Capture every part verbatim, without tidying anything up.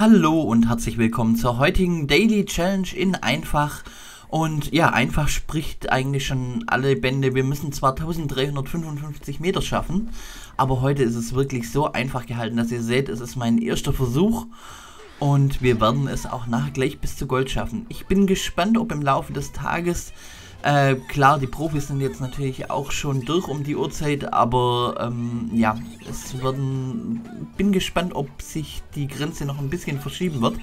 Hallo und herzlich willkommen zur heutigen Daily Challenge in Einfach. Und ja, Einfach spricht eigentlich schon alle Bände. Wir müssen zwar dreizehnhundertfünfundfünfzig Meter schaffen, aber heute ist es wirklich so einfach gehalten, dass ihr seht, es ist mein erster Versuch. Und wir werden es auch nachher gleich bis zu Gold schaffen. Ich bin gespannt, ob im Laufe des Tages... Äh, klar, die Profis sind jetzt natürlich auch schon durch um die Uhrzeit, aber ähm, ja, es werden, bin gespannt, ob sich die Grenze noch ein bisschen verschieben wird.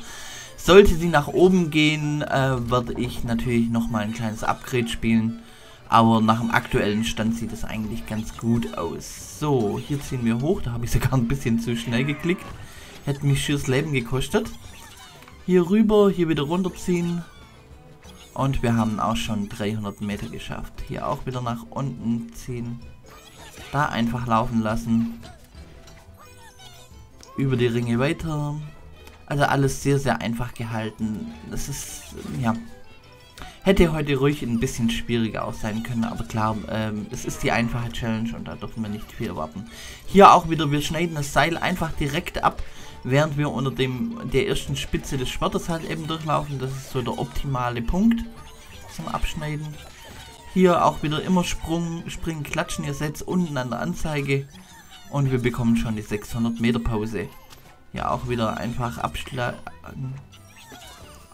Sollte sie nach oben gehen, äh, werde ich natürlich nochmal ein kleines Upgrade spielen, aber nach dem aktuellen Stand sieht es eigentlich ganz gut aus. So, hier ziehen wir hoch, da habe ich sogar ein bisschen zu schnell geklickt, hätte mich schieres Leben gekostet. Hier rüber, hier wieder runterziehen. Und wir haben auch schon dreihundert Meter geschafft. Hier auch wieder nach unten ziehen. Da einfach laufen lassen. Über die Ringe weiter. Also alles sehr, sehr einfach gehalten. Das ist, ja... Hätte heute ruhig ein bisschen schwieriger auch sein können. Aber klar, ähm, es ist die einfache Challenge und da dürfen wir nicht viel erwarten. Hier auch wieder, wir schneiden das Seil einfach direkt ab. Während wir unter dem der ersten Spitze des Schwertes halt eben durchlaufen. Das ist so der optimale Punkt zum Abschneiden. Hier auch wieder immer Sprung, springen, klatschen. Ihr seht es unten an der Anzeige. Und wir bekommen schon die sechshundert Meter Pause. Ja, auch wieder einfach abschlagen.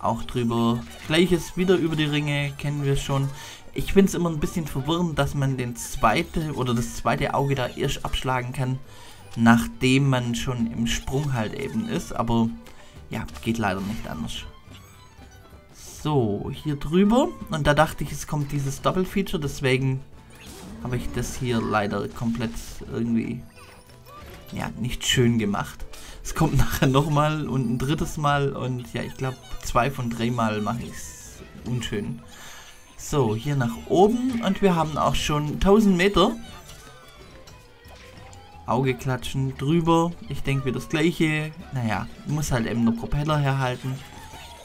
Auch drüber. Gleiches wieder über die Ringe. Kennen wir schon. Ich finde es immer ein bisschen verwirrend, dass man den zweite oder das zweite Auge da erst abschlagen kann. Nachdem man schon im Sprung halt eben ist, aber ja, geht leider nicht anders. So, hier drüber, und da dachte ich, es kommt dieses Doppelfeature, deswegen habe ich das hier leider komplett irgendwie, ja, nicht schön gemacht. Es kommt nachher nochmal und ein drittes Mal und ja, ich glaube, zwei von drei Mal mache ich es unschön. So, hier nach oben und wir haben auch schon tausend Meter. Auge klatschen, drüber, ich denke wieder das gleiche, naja, muss halt eben der Propeller herhalten,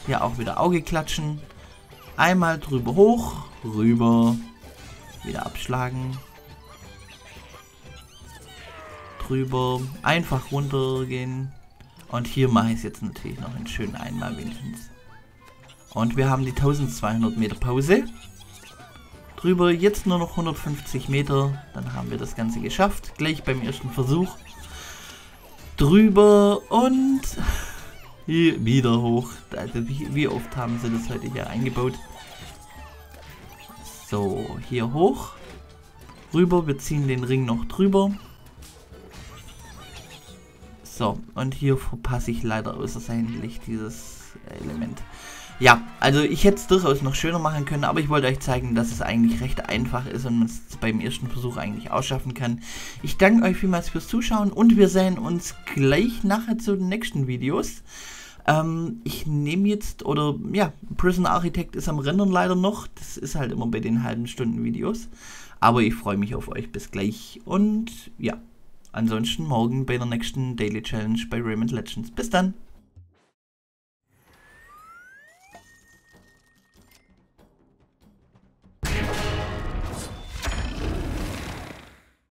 hier auch wieder Auge klatschen, einmal drüber hoch, rüber, wieder abschlagen, drüber, einfach runter gehen und hier mache ich es jetzt natürlich noch einen schönen einmal wenigstens. Und wir haben die tausendzweihundert Meter Pause, drüber, jetzt nur noch hundertfünfzig Meter, dann haben wir das Ganze geschafft, gleich beim ersten Versuch, drüber und hier wieder hoch, also wie, wie oft haben sie das heute hier eingebaut, so, hier hoch, rüber, wir ziehen den Ring noch drüber, so, und hier verpasse ich leider außerordentlich dieses Element. Ja, also ich hätte es durchaus noch schöner machen können, aber ich wollte euch zeigen, dass es eigentlich recht einfach ist und man es beim ersten Versuch eigentlich ausschaffen kann. Ich danke euch vielmals fürs Zuschauen und wir sehen uns gleich nachher zu den nächsten Videos. Ähm, ich nehme jetzt, oder ja, Prison Architect ist am Rendern leider noch, das ist halt immer bei den halben Stunden Videos. Aber ich freue mich auf euch, bis gleich und ja, ansonsten morgen bei der nächsten Daily Challenge bei Rayman Legends. Bis dann!